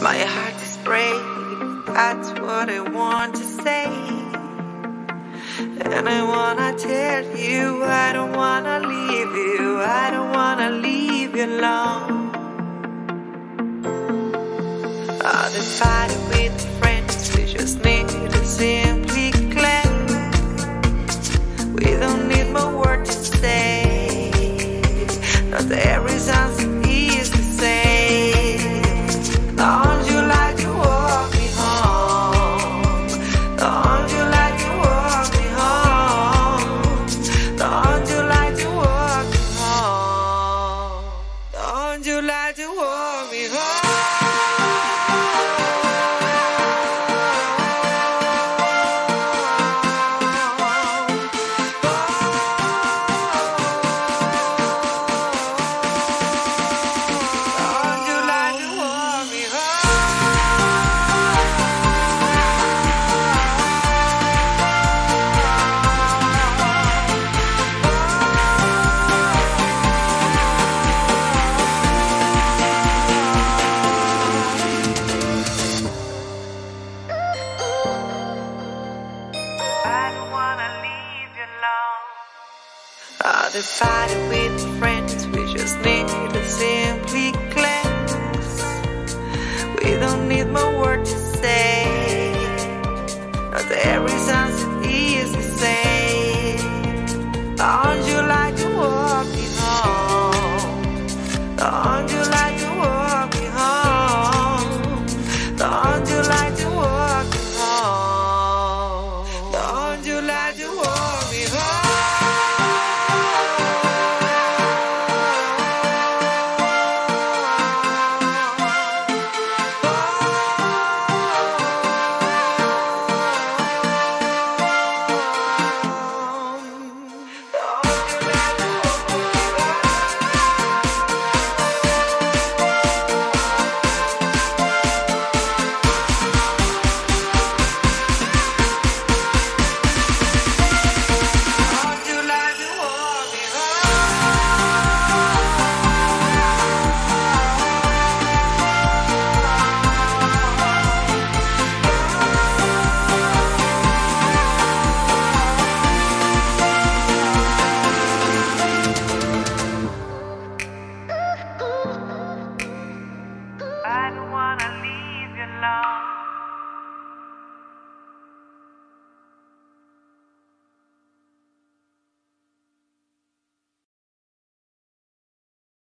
My heart is brave, that's what I want to say. And I wanna tell you, I don't wanna leave you, I don't wanna leave you alone. I've been fighting with friends, we just need to simply claim. We don't need more words to say, not every sound's easy to say. Don't you like to walk me home? Don't you like to walk me home? Don't you like to walk me home? Don't you like to walk me home? I've been fighting with friends, we just need to simply cleanse. We don't need more words to say, not every sound's